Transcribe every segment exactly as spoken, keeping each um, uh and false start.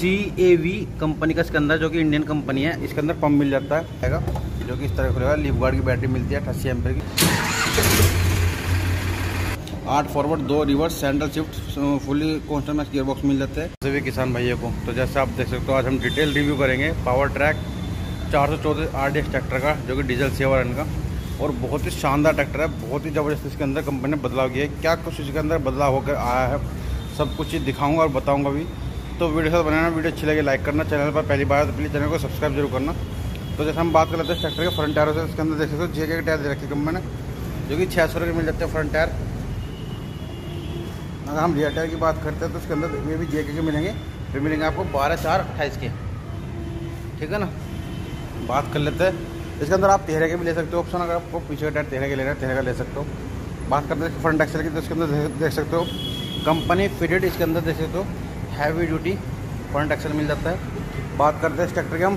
C A V company का इसके अंदर, जो कि इंडियन कंपनी है, इसके अंदर पंप मिल जाता है, जो कि इस तरह खुलेगा। लीफ गार्ड की बैटरी मिलती है अट्ठासी एम्पेयर की, आठ फॉरवर्ड दो reverse sandal shift fully constant mesh gear box मिल जाते हैं सभी किसान भाइयों को। तो जैसे आप देख सकते हो आज हम डिटेल रिव्यू करेंगे पावर ट्रैक चार सौ चौदह आर डी एक्स ट्रैक्टर का, जो कि डीजल सेवर का, और बहुत ही शानदार ट्रैक्टर है, बहुत ही ज़बरदस्त। इसके अंदर कंपनी ने बदलाव किया है, क्या कुछ इसके अंदर बदलाव होकर आया है सब कुछ दिखाऊंगा और बताऊंगा भी। तो वीडियो साथ बनाना, वीडियो अच्छी लगे लाइक करना, चैनल पर पहली बार तो प्लीज़ चैनल को सब्सक्राइब जरूर करना। तो जैसे हम बात कर लेते हैं ट्रैक्टर के फ्रंट टायरों से, इसके अंदर देख सकते हो जे के टायर दे रखे कंपनी ने, जो कि छः सौ रुपये मिल जाते हैं फ्रंट टायर। अगर हम रियर टायर की बात करते हैं तो इसके अंदर ये भी जे के मिलेंगे, फिर मिलेंगे आपको बारह चार अट्ठाईस के, ठीक है ना। बात कर लेते हैं इसके अंदर आप तेरह के भी ले सकते हो ऑप्शन, अगर आपको पीछे का टायर तेरह के लेना है तेरह का ले सकते हो। बात करते हैं फ्रंट एक्सल की, तो इसके अंदर देख सकते हो कंपनी फिटेड, इसके अंदर देख सकते हो हैवी ड्यूटी फ्रंट एक्सल मिल जाता है। बात करते हैं इस ट्रैक्टर के हम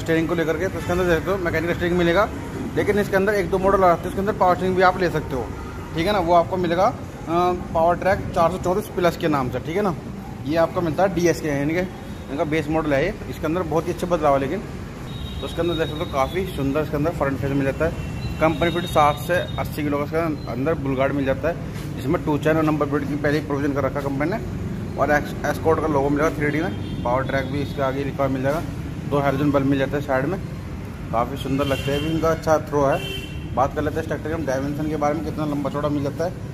स्टेयरिंग को लेकर के, तो इसके अंदर देख सकते हो मैकेनिकल स्टेयरिंग मिलेगा, लेकिन इसके अंदर एक दो मॉडल आते हैं, उसके अंदर पावर स्टीयरिंग भी आप ले सकते हो, ठीक है ना। वो आपको मिलेगा पावर ट्रैक चार सौ चौंतीस प्लस के नाम से, ठीक है ना। ये आपको मिलता है डी एस के, यानी कि इनका बेस मॉडल है ये। इसके अंदर बहुत ही अच्छे बदलाव है, लेकिन तो उसके अंदर देख सकते हो काफ़ी सुंदर इसके अंदर फ्रंट फेस मिल जाता है। कंपनी फिट सात से अस्सी किलो का इसके अंदर बुलगार्ड मिल जाता है, जिसमें टू चैन और नंबर प्लेट की पहले प्रोविजन कर रखा कंपनी ने, और एस्कॉर्ट का लोगो मिलेगा थ्री डी में। पावर ट्रैक भी इसके आगे लिखा मिल जाएगा, दो हाइड्रोजन बल्ब मिल जाता है साइड में, काफ़ी सुंदर लगता है भी, इनका अच्छा थ्रो है। बात कर लेते हैं इस ट्रैक्टर के डायमेंशन के बारे में, कितना लंबा चौड़ा मिल जाता है।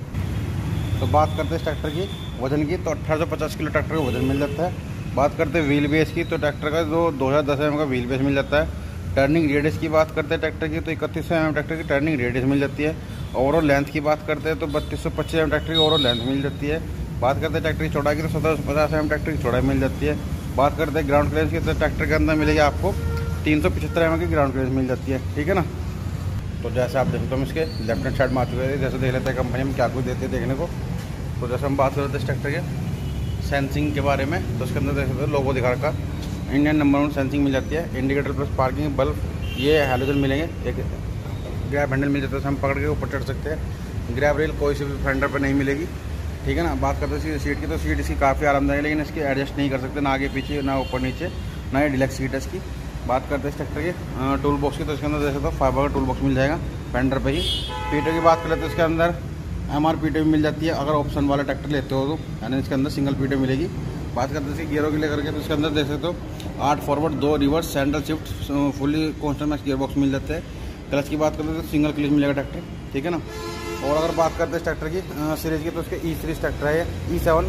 तो बात करते हैं इस ट्रैक्टर की वजन की, तो अट्ठारह सौ पचास किलो ट्रैक्टर का वजन मिल जाता है। बात करते हैं व्हील बेस की, तो ट्रैक्टर का जो दो हज़ार दस एम का व्हील बेस मिल जाता है। टर्निंग रेडियस की बात करते हैं ट्रैक्टर की, तो इकतीस सौ एम ट्रैक्टर की टर्निंग रेडियस मिल जाती है। ओवरऑल लेंथ की बात करते हैं तो बत्तीस सौ पच्चीस एम ट्रैक्टर की ओवरऑल लेंथ मिल जाती है। बात करते हैं ट्रैक्टर की चौड़ाई की, तो सत्रह सौ पचास एम ट्रैक्टर की चौड़ाई मिल जाती है। बात करते हैं ग्राउंड क्लियरेंस की, तो ट्रैक्टर के अंदर मिलेगी आपको तीन सौ पचहत्तर एम की ग्राउंड क्लियरेंस मिल जाती है, ठीक है ना। तो जैसे आप देखते हो हम इसके लेफ्ट हैंड साइड में आ चुके थे, जैसे देख लेते हैं कंपनी में क्या कुछ देती है देखने को। तो जैसे हम बात कर रहे थे इस ट्रैक्टर के सेंसिंग के बारे में, तो उसके अंदर देख सकते हो लोगो दिखा रखा, इंडियन नंबर वन सेंसिंग मिल जाती है, इंडिकेटर प्लस पार्किंग बल्ब, ये हैलोजन मिलेंगे, एक ग्रैब हैंडल मिल जाता है, हम पकड़ के ऊपर चढ़ सकते हैं। ग्रैब रेल कोई से भी फेंडर पर नहीं मिलेगी, ठीक है ना। बात करते हैं इसकी सीट की, तो सीट इसकी काफ़ी आरामदायक है, लेकिन इसकी एडजस्ट नहीं कर सकते, ना आगे पीछे ना ऊपर नीचे, ना ये डिलक्स सीट है इसकी। बात करते हैं इस ट्रैक्टर के टूल बॉक्स की, तो इसके अंदर देख सकते हो फाइबर का टूल बॉक्स मिल जाएगा फेंडर पर ही। पीटो की बात कर लेते हैं, इसके अंदर एम आर पी टी भी मिल जाती है, अगर ऑप्शन वाला ट्रैक्टर लेते हो तो, यानी इसके अंदर सिंगल पी टी मिलेगी। बात करते हैं गियरों के लेकर के, तो इसके अंदर देख सकते हो आठ फॉरवर्ड दो reverse sandal shift fully constant mesh gear box मिल जाते हैं। क्लच की बात करते हैं तो सिंगल क्लच मिलेगा ट्रैक्टर, ठीक है ना। और अगर बात करते हैं इस ट्रैक्टर की सीरीज़ की, तो उसके ई सीरीज ट्रैक्टर है ई सेवन,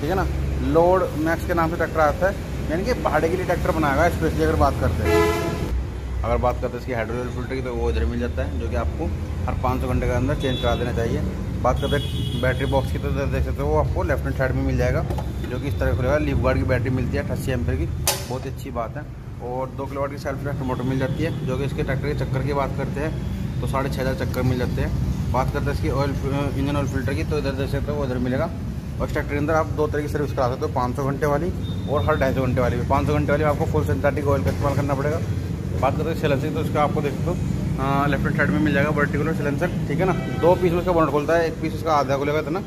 ठीक है ना। लोड मैक्स के नाम से ट्रैक्टर आता है, यानी कि पहाड़ी के लिए ट्रैक्टर बनाएगा स्पेशली। अगर बात करते हैं अगर बात करते हैं इसकी हाइड्रोलिक फिल्टर की, तो वो इधर मिल जाता है, जो कि आपको हर पाँच सौ घंटे के अंदर चेंज करा देना चाहिए। बात करते हैं बैटरी बॉक्स की, तो देख सकते हो वो आपको लेफ्ट हैंड साइड में मिल जाएगा, जो कि इस तरह खुलेगा। लीफ गार्ड की बैटरी मिलती है अट्ठासी एम्पेयर की, बहुत अच्छी बात है। और दो किलोवाट की सेल्फ ट्रैक्टर मोटर मिल जाती है, जो कि इसके ट्रैक्टर के चक्कर की बात करते हैं तो साढ़े छः हज़ार चक्कर मिल जाते हैं। बात करते हैं इसकी ऑयल इंजन ऑयल फिल्टर की, तो इधर देख सकते हो वो इधर मिलेगा। और इस ट्रैक्टर के अंदर आप दो तरह की सर्विस करा सकते हो, पाँच सौ घंटे वाली और हर ढाई सौ घंटे वाली भी। पाँच सौ घंटे वाली आपको फुल सिंथेटिक ऑयल का इस्तेमाल करना पड़ेगा। बात करते हैं सिलेंसर, तो उसका आपको देख सकते हो लेफ्ट हैंड साइड में मिल जाएगा वर्टिकुलर सिलेंसर, ठीक है ना। दो पीस में इसका बोनट खुलता है, एक पीस इसका आधा खुलेगा इतना,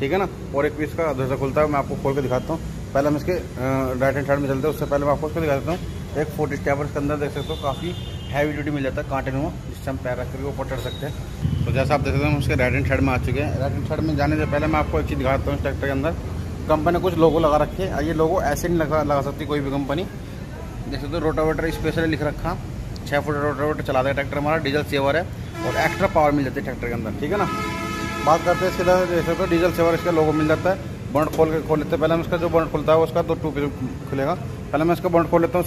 ठीक है ना, और एक पीस का आधा सा खुलता है। मैं आपको खोल के दिखाता हूँ, पहले हम इसके राइट हैंड साइड में चलते हैं, उससे पहले मैं आपको उसको दिखा देता हूँ। एक फोर्टी स्टेपर इसके अंदर देख सकते हो काफ़ी हैवी ड्यूटी मिल जाता है, कांटे नुमा, जिससे हम पैर रख करके ऊपर चढ़ सकते हैं। तो जैसा आप देख सकते हैं हम उसके राइट हैंड साइड में आ चुके हैं। राइट हैंड साइड में जाने से पहले मैं आपको एक चीज़ दिखाता हूँ, इस ट्रैक्टर के अंदर कंपनी ने कुछ लोगो लगा रखे हैं, ये लोगो ऐसे नहीं लगा सकती कोई भी कंपनी। देख सकते हो रोटावेटर स्पेशल लिख रखा, छः फुट रोटावेटर चला है ट्रैक्टर हमारा, डीजल सेवर है और एक्स्ट्रा पावर मिल जाती है ट्रैक्टर के अंदर, ठीक है ना। बात करते हैं इसके अंदर देख सकते हो डीजल सेवर इसका लोगो मिल जाता है। बोनट खोल के खोल लेते हैं, पहले हम इसका जो बोनट खुलता है उसका दो टू पीस खुलेगा, पहले मैं इसका बोनट खोल लेता हूँ।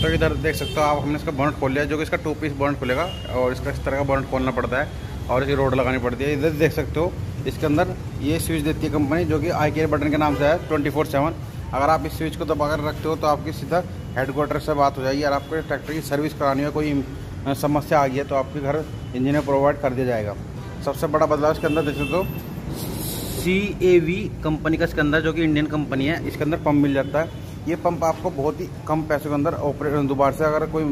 तो इधर देख सकते हो आप हमने इसका बोनट खोल लिया, जो कि इसका टू पीस बोनट खुलेगा, और इसका इस तरह का बोनट खोलना पड़ता है और इसकी रोड लगानी पड़ती है। इधर देख सकते हो इसके अंदर ये स्विच देती है कंपनी, जो कि आई के आर बटन के नाम से है ट्वेंटी फोर सेवन। अगर आप इस स्विच को दबाकर रखते हो तो आपकी सीधा हेडक्वार्टर से बात हो जाएगी, और आपको ट्रैक्टर की सर्विस करानी हो, कोई समस्या आ गई है तो आपके घर इंजीनियर प्रोवाइड कर दिया जाएगा। सबसे बड़ा बदलाव इसके अंदर देख सकते हो सी ए वी कंपनी का इसके अंदर, जो कि इंडियन कंपनी है, इसके अंदर पंप मिल जाता है। ये पंप आपको बहुत ही कम पैसों के अंदर ऑपरेट दोबारा से अगर कोई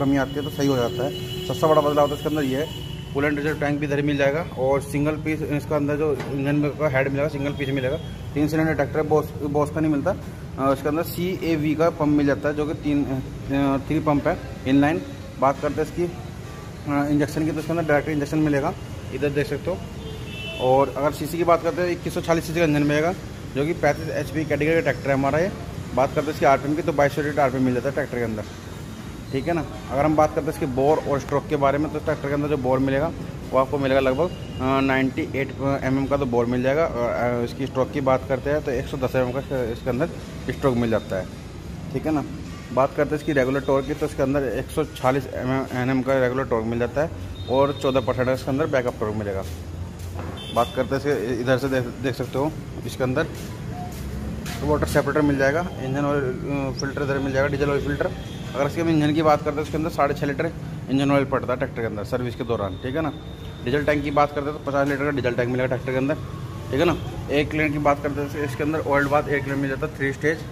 कमी आती है तो सही हो जाता है। सबसे बड़ा बदलाव तो इसके अंदर ये है। फुल एंड रिजर्व टैंक भी इधर मिल जाएगा और सिंगल पीस इसका अंदर जो इंजन का हेड मिलेगा सिंगल पीस मिलेगा। तीन सिलेंडर ट्रैक्टर बॉस बॉस का नहीं मिलता, इसके अंदर सी ए वी का पंप मिल जाता है जो कि तीन थ्री पंप है इनलाइन। बात करते हैं इसकी इंजेक्शन की तो इसके अंदर डायरेक्ट इंजेक्शन मिलेगा, इधर देख सकते हो। और अगर सीसी की बात करते हैं इक्कीस सौ चालीस सीसी का इंजन मिलेगा जो कि पैंतीस एच पी कैटेगरी का ट्रैक्टर है हमारा ये। बात करते हैं इसकी आरपीएम की तो बाईस सौ डेढ़ आरपीएम मिल जाता है ट्रैक्टर के अंदर, ठीक है ना। अगर हम बात करते हैं इसके बोर और स्ट्रोक के बारे में तो ट्रैक्टर के अंदर जो बोर मिलेगा वो आपको मिलेगा लगभग अट्ठानवे एम एम का तो बोर मिल जाएगा। और इसकी स्ट्रोक की बात करते हैं तो एक सौ दस एम एम का इसके अंदर स्ट्रोक मिल जाता है, ठीक है ना। बात करते हैं इसकी रेगुलर टॉर्क की तो इसके अंदर एक सौ चालीस एन एम का रेगुलर टॉर्क मिल जाता है और चौदह परसेंट इसके अंदर बैकअप टॉर्क मिलेगा। बात करते हैं इसके इधर से देख, देख सकते हो इसके अंदर वाटर सेपरेटर मिल जाएगा, इंजन ऑयल फिल्टर इधर मिल जाएगा, डीजल ऑयल फिल्टर। अगर इसके हम इंजन की बात करते हैं उसके अंदर साढ़े छः लीटर इंजन ऑयल पड़ता है ट्रैक्टर के अंदर सर्विस के दौरान, ठीक है ना। डीजल टैंक की बात करते हैं तो पचास लीटर का डीजल टैंक मिलेगा ट्रैक्टर के अंदर, ठीक है ना। एक लीटर की बात करते हैं इसके अंदर ऑयल बाद एक लीटर मिल जाता है थ्री स्टेज,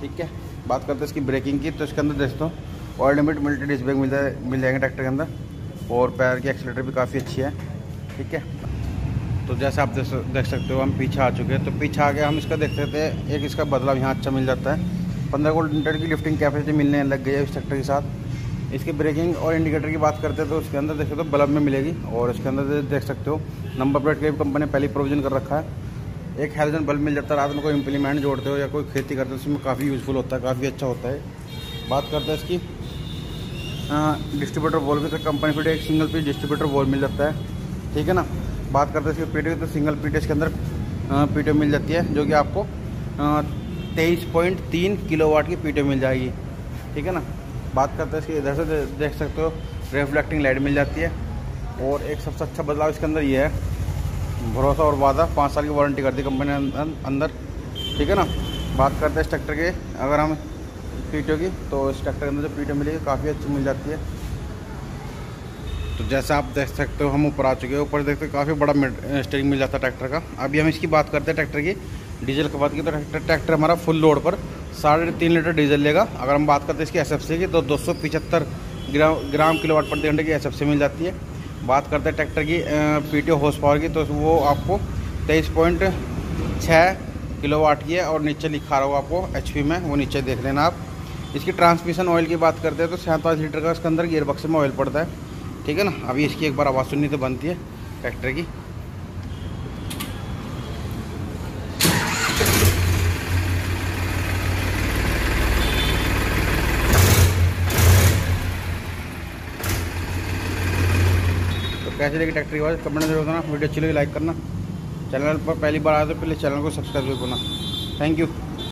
ठीक है। बात करते हैं इसकी ब्रेकिंग की तो इसके अंदर देखते हो oil limit multi disc brake मिल जाए मिल जाएंगे ट्रैक्टर के अंदर और पैर की एक्सीटर भी काफ़ी अच्छी है, ठीक है। तो जैसे आप देख सकते हो हम पीछे आ चुके हैं, तो पीछे आके हम इसका देख सकते हैं एक इसका बदलाव यहाँ अच्छा मिल जाता है। पंद्रह गोल्ड मीटर की लिफ्टिंग कैपेसिटी मिलने लग गई है इस ट्रैक्टर के साथ। इसकी ब्रेकिंग और इंडिकेटर की बात करते हैं तो उसके अंदर देख सकते हो बल्ब में मिलेगी और इसके अंदर देख सकते हो नंबर प्लेट के कंपनी ने पहले प्रोविजन कर रखा है। एक हेलोजन बल्ब मिल जाता है, रात में कोई इम्प्लीमेंट जोड़ते हो या कोई खेती करते हो उसमें काफ़ी यूजफुल होता है, काफ़ी अच्छा होता है। बात करते हैं इसकी डिस्ट्रीब्यूटर वॉल की तो कंपनी फिट एक सिंगल पीस डिस्ट्रीब्यूटर वॉल मिल जाता है, ठीक है ना। बात करते हैं इसकी पीटीओ तो सिंगल पीटीओ इसके अंदर पीटीओ मिल जाती है जो कि आपको तेईस पॉइंट तीन किलो वाट की पीटीओ मिल जाएगी, ठीक है ना। बात करते हैं इसकी इधर से देख सकते हो रिफ्लेक्टिंग लाइट मिल जाती है। और एक सबसे अच्छा बदलाव इसके अंदर ये है भरोसा और वादा, पाँच साल की वारंटी कर दी कंपनी अंदर, ठीक है ना। बात करते हैं इस ट्रैक्टर के अगर हम पीटीओ की तो इस ट्रैक्टर के अंदर जो पीटीओ मिलेगी काफ़ी अच्छी मिल जाती है। तो जैसा आप देख सकते हो हम ऊपर आ चुके हैं, ऊपर देखते हैं काफ़ी बड़ा स्टीयरिंग मिल जाता है ट्रैक्टर का। अभी हम इसकी बात करते हैं ट्रैक्टर की डीजल की बात की तो ट्रैक्टर ट्रैक्टर हमारा फुल लोड पर साढ़े तीन लीटर डीजल लेगा। अगर हम बात करते हैं इसकी एस एफ सी की तो दो सौ पचहत्तर ग्राम ग्राम किलो वाट प्रति घंटे की एस एफ सी मिल जाती है। बात करते हैं ट्रैक्टर की पीटीओ हॉर्स पावर की तो वो आपको तेईस पॉइंट छह किलोवाट की है और नीचे लिखा रहा होगा आपको एचपी में, वो नीचे देख लेना आप। इसकी ट्रांसमिशन ऑयल की बात करते हैं तो सैंतालीस लीटर का इसके अंदर गियर बक्स में ऑयल पड़ता है, ठीक है ना। अभी इसकी एक बार आवाज़ सुननी तो बनती है ट्रैक्टर की। कैसे लेके ट्रैक्टर की आवाज़ कमेंट जरूर करना, वीडियो अच्छी लगी लाइक करना, चैनल पर पहली बार आया तो प्लीज़ चैनल को सब्सक्राइब करना। Thank you.